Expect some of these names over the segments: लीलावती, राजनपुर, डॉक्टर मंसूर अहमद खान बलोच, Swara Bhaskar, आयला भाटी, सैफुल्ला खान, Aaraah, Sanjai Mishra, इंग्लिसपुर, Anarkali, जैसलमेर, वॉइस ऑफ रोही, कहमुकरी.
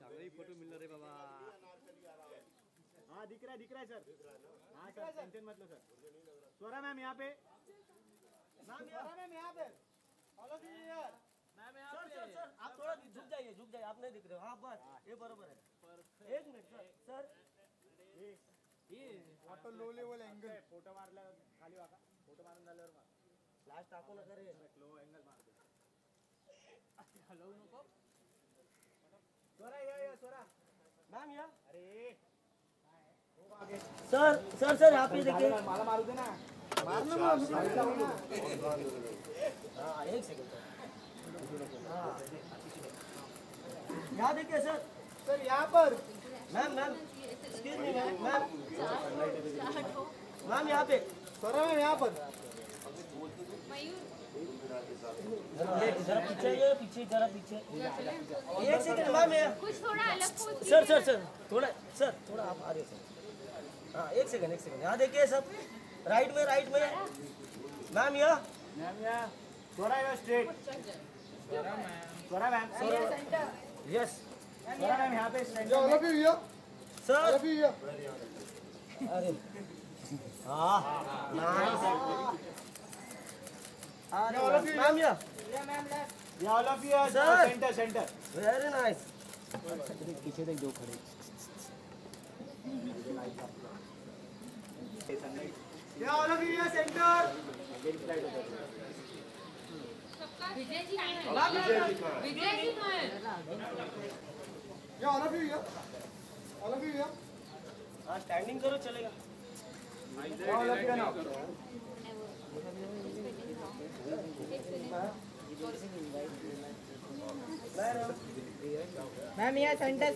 चांगली फोटो मिलणार रे बाबा। हाँ दिख रहा है सर। हाँ सर टेंशन मत लो सर। स्वरा मैम यहाँ पे, मैम यहाँ पे, सर सर सर आप थोड़ा झुक जाइए, आप नहीं दिख रहे हो। हाँ बस ये बरोबर है। एक मिनट सर, ये auto low level angle photo मारला खाली वाका फोटो मारून झाल्यावर मार लास्ट टाकू नका रे। लो एंगल मार दे, हलो नको। सोरा या सोरा मैम या। अरे सर सर सर आप ही देखिए, माला मारू दे ना, मारना। हां एक सेकंड, हां यहां देखिए सर, सर यहां पर मैम एक्सक्यूज मी मैम यहाँ पे, सर मैम यहाँ पर। जरा पीछे एक सेकंड मैम यहाँ। सर थोड़ा आप आ रहे सर। हाँ एक सेकंड यहाँ देखिए सब, राइट में मैम यहाँ थोड़ा स्ट्रेट। मैम यस मैम यहाँ पे सर। अरे मैम या सेंटर। Very nice. पीछे तक दो खड़े। सेंटर स्टैंडिंग करो चलेगा। मैम यहाँ सेंटर।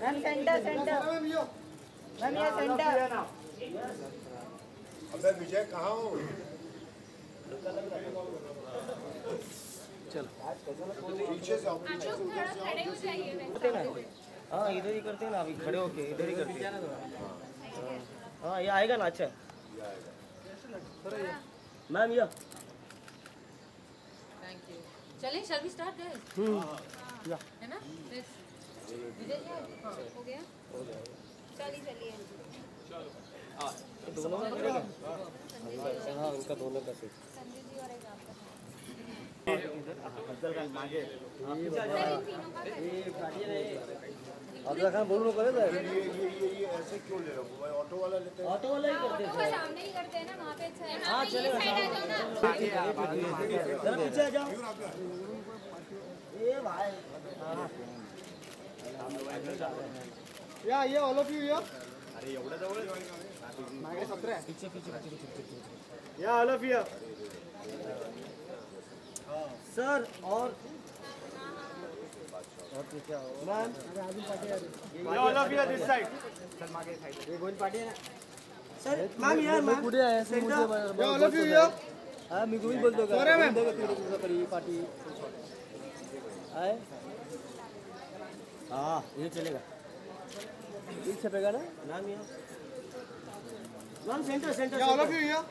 Ma'am centre. अबे विजय कहाँ हो? चलो पीछे से खड़े हो जाइए। हाँ इधर ही करते हैं ना, अभी खड़े होके इधर ही करते हैं। हाँ ये आएगा ना, अच्छा मैम या थैंक यू। चलें शैल वी स्टार्ट गाइस, है ना? हो गया, चलिए दोनों उनका दोनों का संजय जी और एक आपका बोलो करे। ये ऐसे क्यों ले रहा हूँ भाई, ऑटो वाला ही करते हैं, सामने ही करते हैं ना वहाँ पे। हाँ चलो पीछे जाओ ये भाई। ये ऑल ऑफ यू या। अरे एवढा जवळ मागे 17 आहे। पीछे या ऑल ऑफ यू सर। और क्या मैम दिस साइड सर, मागे साइड ये गोविंद पार्टी है ना सर। मैम यार पुढे आहे सर। ऑल ऑफ यू या। हां मी गोविंद बोलतो का? अरे मैम तुझी पार्टी आहे। हां ये चलेगा, ये छपेगा ना। मैम या ma'am centre. All of you या।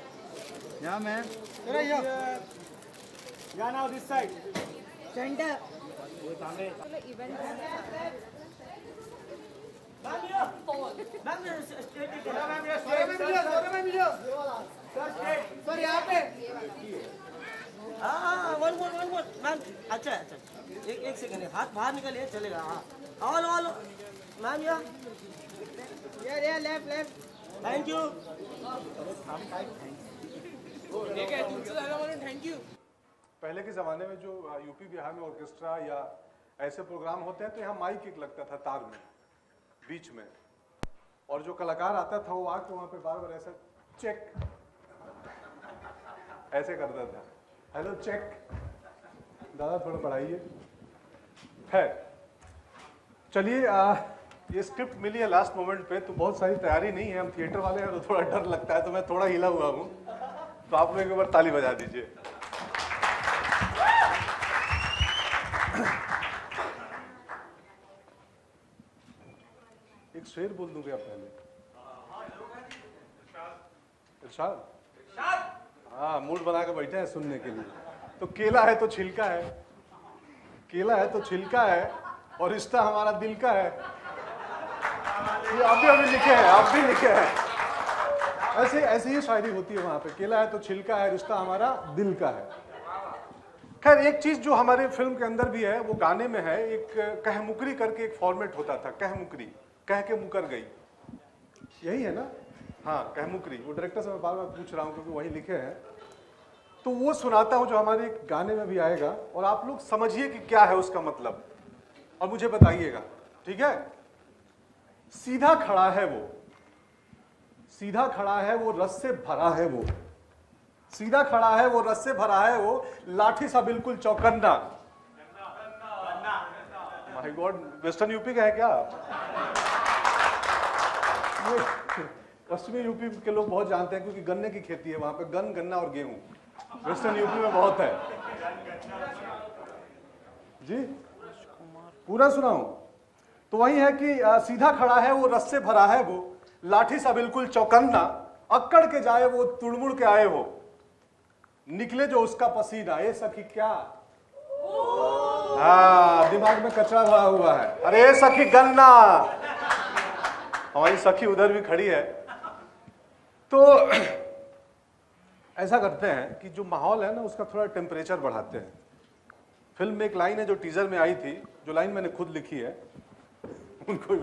या मैम चला या या नाउ दिस साइड सेंटर। वो सामने इवेंट मैम या स्ट्रेट ही करो। मैम या सोरे मैम या सर स्ट्रेट सर यहां पे। हां वन मैम। अच्छा एक सेकंड, हाथ बाहर निकालिए चलेगा। हां ऑल मैम या लेफ्ट। Thank you. ठीक है तुमसे ज्यादा बोलूं थैंक यू। पहले के ज़माने में जो यूपी बिहार में ऑर्केस्ट्रा या ऐसे प्रोग्राम होते हैं तो यहाँ माइक एक लगता था तार में बीच में, और जो कलाकार आता था वो आके वहाँ पे बार बार ऐसा चेक ऐसे करता था। हेलो चेक दादा थोड़ा पढ़ाइए। खैर चलिए, ये स्क्रिप्ट मिली है लास्ट मोमेंट पे तो बहुत सारी तैयारी नहीं है। हम थिएटर वाले हैं तो थोड़ा डर लगता है, तो मैं थोड़ा हिला हुआ हूँ, तो आप लोग एक बार ताली बजा दीजिए। एक शेर बोल दूंगा पहले। इरशाद हाँ मूड बना के बैठे हैं सुनने के लिए। तो केला है तो छिलका है, केला है तो छिलका है, और रिश्ता हमारा दिल का है। ये अभी लिखे हैं, आप भी लिखे हैं, ऐसे ही शायरी होती है वहां पे। केला है तो छिलका है, रिश्ता हमारा दिल का है। खैर, एक चीज जो हमारे फिल्म के अंदर भी है, वो गाने में है। एक कहमुकरी करके एक फॉर्मेट होता था, कहमुकरी, कह के मुकर गई, यही है ना? हाँ, कहमुकरी। वो डायरेक्टर से मैं बार बार पूछ रहा हूँ क्योंकि वही लिखे हैं। तो वो सुनाता हूँ जो हमारे एक गाने में भी आएगा, और आप लोग समझिए कि क्या है उसका मतलब, और मुझे बताइएगा, ठीक है? सीधा खड़ा है वो, सीधा खड़ा है वो, रस से भरा है वो, सीधा खड़ा है वो, रस से भरा है वो, लाठी सा बिल्कुल चौकन्ना। माय गॉड, वेस्टर्न यूपी का है क्या? पश्चिमी यूपी के लोग बहुत जानते हैं क्योंकि गन्ने की खेती है वहां पे, गन, गन्ना और गेहूं वेस्टर्न यूपी में बहुत है। जी पूरा सुनाऊं? तो वही है कि सीधा खड़ा है वो, रस से भरा है वो, लाठी सा बिल्कुल चौकन्ना, अक्कड़ के जाए वो, तुड़मुड़ के आए वो, निकले जो उसका पसीना, ये सखी क्या। हाँ, दिमाग में कचरा भरा हुआ है। अरे सखी गन्ना, हमारी सखी उधर भी खड़ी है। तो ऐसा करते हैं कि जो माहौल है ना, उसका थोड़ा टेम्परेचर बढ़ाते हैं। फिल्म में एक लाइन है जो टीजर में आई थी, जो लाइन मैंने खुद लिखी है उनको।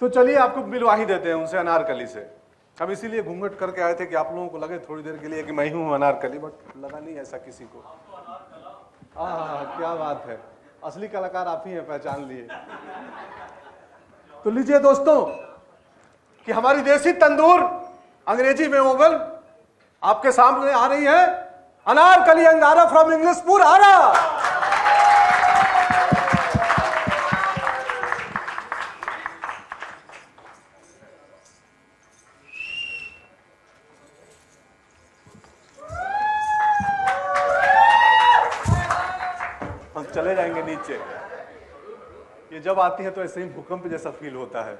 तो चलिए आपको मिलवा ही देते हैं उनसे, अनारकली से। हम इसीलिए घूंघट करके आए थे कि आप लोगों को लगे थोड़ी देर के लिए कि मैं ही हूँ अनारकली, बट लगा नहीं ऐसा किसी को। हाँ, क्या बात है, असली कलाकार आप ही हैं, पहचान लिए। तो लीजिए दोस्तों, कि हमारी देसी तंदूर, अंग्रेजी में ओवन, आपके सामने आ रही है Anarkali and Ara from इंग्लिसपुर, Aarah. हम चले जाएंगे नीचे। ये जब आती है तो ऐसे ही भूकंप जैसा फील होता है।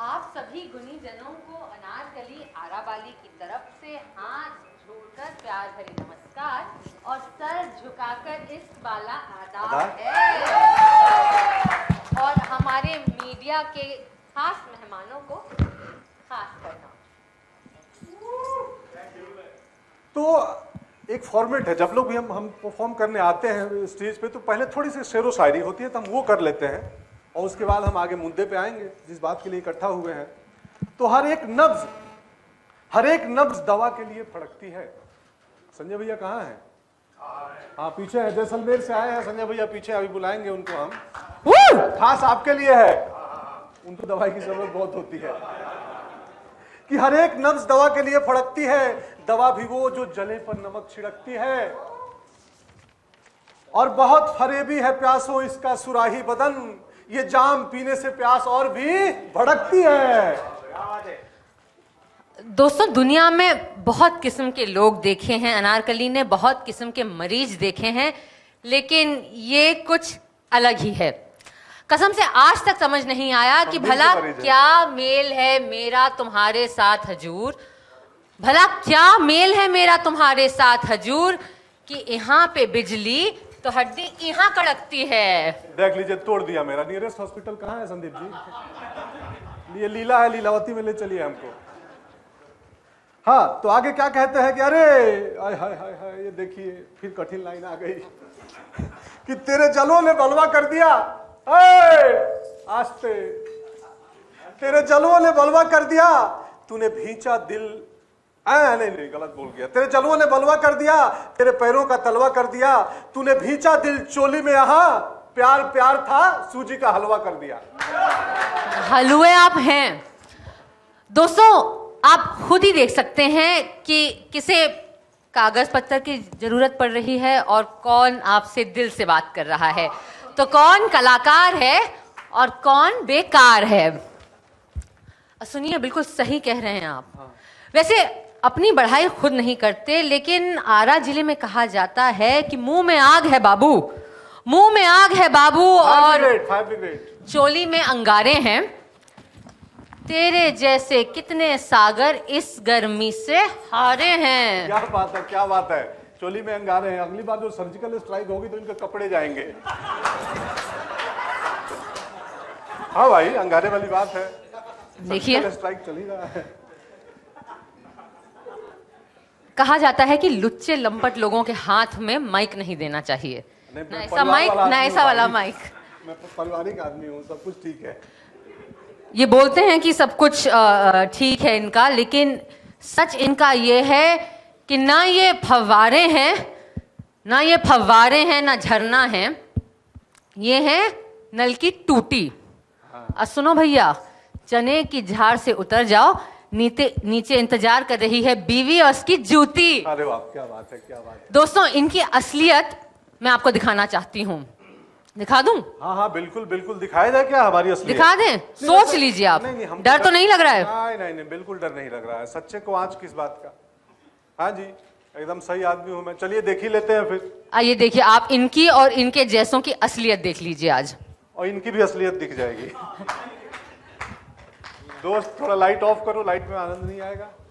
आप सभी गुणी जनों को अनारकली आराबाली की तरफ से हाथ जोड़कर प्यार भरे नमस्कार और सर झुकाकर इस वाला आदाब है, और हमारे मीडिया के खास मेहमानों को खास प्रणाम। तो एक फॉर्मेट है, जब लोग भी हम परफॉर्म करने आते हैं स्टेज पे, तो पहले थोड़ी सी शेरो शायरी होती है, तो हम वो कर लेते हैं, और उसके बाद हम आगे मुद्दे पे आएंगे जिस बात के लिए इकट्ठा हुए हैं। तो हर एक नब्ज दवा के लिए फड़कती है। संजय भैया कहाँ हैं? हाँ, पीछे है, जैसलमेर से आए हैं संजय भैया, पीछे अभी बुलाएंगे उनको हम, खास आपके लिए है, उनको दवाई की जरूरत बहुत होती है। कि हर एक नब्ज दवा के लिए फड़कती है, दवा भी वो जो जले पर नमक छिड़कती है, और बहुत फरेबी है प्यासों इसका सुराही बदन, ये जाम पीने से प्यास और भी भड़कती है। दोस्तों, दुनिया में बहुत किस्म के लोग देखे हैं, अनारकली ने बहुत किस्म के मरीज देखे हैं, लेकिन ये कुछ अलग ही है। कसम से आज तक समझ नहीं आया कि भला क्या मेल है मेरा तुम्हारे साथ हजूर, भला क्या मेल है मेरा तुम्हारे साथ हजूर, कि यहाँ पे बिजली तो हड्डी यहाँ कड़कती है। देख लीजिए, तोड़ दिया मेरा। नियरेस्ट हॉस्पिटल कहाँ है संदीप जी? ये लीला है, लीलावती में ले चलिए हमको। हाँ, तो आगे क्या कहते हैं कि अरे हाय हाय हाय हाय, ये देखिए फिर कठिन लाइन आ गई कि तेरे जलों ने बलवा कर दिया, आस्ते तेरे जलवों ने बलवा कर दिया, तूने भींचा दिल, नहीं गलत बोल गया, तेरे जलवों ने बलवा कर दिया, तेरे पैरों का तलवा कर दिया, तूने भींचा दिल चोली में, यहाँ प्यार प्यार था सूजी का हलवा कर दिया। हलवे आप हैं दोस्तों, आप खुद ही देख सकते हैं कि किसे कागज पत्थर की जरूरत पड़ रही है और कौन आपसे दिल से बात कर रहा है, तो कौन कलाकार है और कौन बेकार है। सुनिए, बिल्कुल सही कह रहे हैं आप। हाँ। वैसे अपनी बढ़ाई खुद नहीं करते, लेकिन आरा जिले में कहा जाता है कि मुंह में आग है बाबू, मुंह में आग है बाबू, और चोली में अंगारे हैं, तेरे जैसे कितने सागर इस गर्मी से हारे हैं। क्या बात है, क्या बात है। चोली में अंगारे हैं, अगली बार जो सर्जिकल स्ट्राइक होगी तो इनके कपड़े जाएंगे। हाँ भाई, अंगारे वाली बात है, सर्जिकल स्ट्राइक चल ही रहा है। कहा जाता है कि लुच्चे लंपट लोगों के हाथ में माइक नहीं देना चाहिए, ना ऐसा माइक ना ऐसा वाला माइक। मैं पारिवारिक आदमी हूँ, सब कुछ ठीक है। ये बोलते हैं कि सब कुछ ठीक है इनका, लेकिन सच इनका ये है कि ना ये फव्वारे हैं, ना ये फव्वारे हैं, ना झरना है, ये है नल की टूटी। हाँ। सुनो भैया, चने की झाड़ से उतर जाओ, नीचे इंतजार कर रही है बीवी और उसकी जूती। अरे बाप, क्या बात है, क्या बात है। दोस्तों, इनकी असलियत मैं आपको दिखाना चाहती हूँ। दिखा दूं? हाँ हाँ, बिल्कुल बिल्कुल। दिखाई दे क्या हमारी असलियत? दिखा दें, सोच लीजिए आप। डर तो नहीं लग रहा है? नहीं नहीं, बिल्कुल डर नहीं लग रहा है। सच्चे को आज किस बात का। हाँ जी, एकदम सही आदमी हूँ मैं। चलिए देख ही लेते हैं फिर। आइए देखिए आप इनकी और इनके जैसों की असलियत देख लीजिए आज, और इनकी भी असलियत दिख जाएगी। दोस्त थोड़ा लाइट ऑफ करो, लाइट में आनंद नहीं आएगा।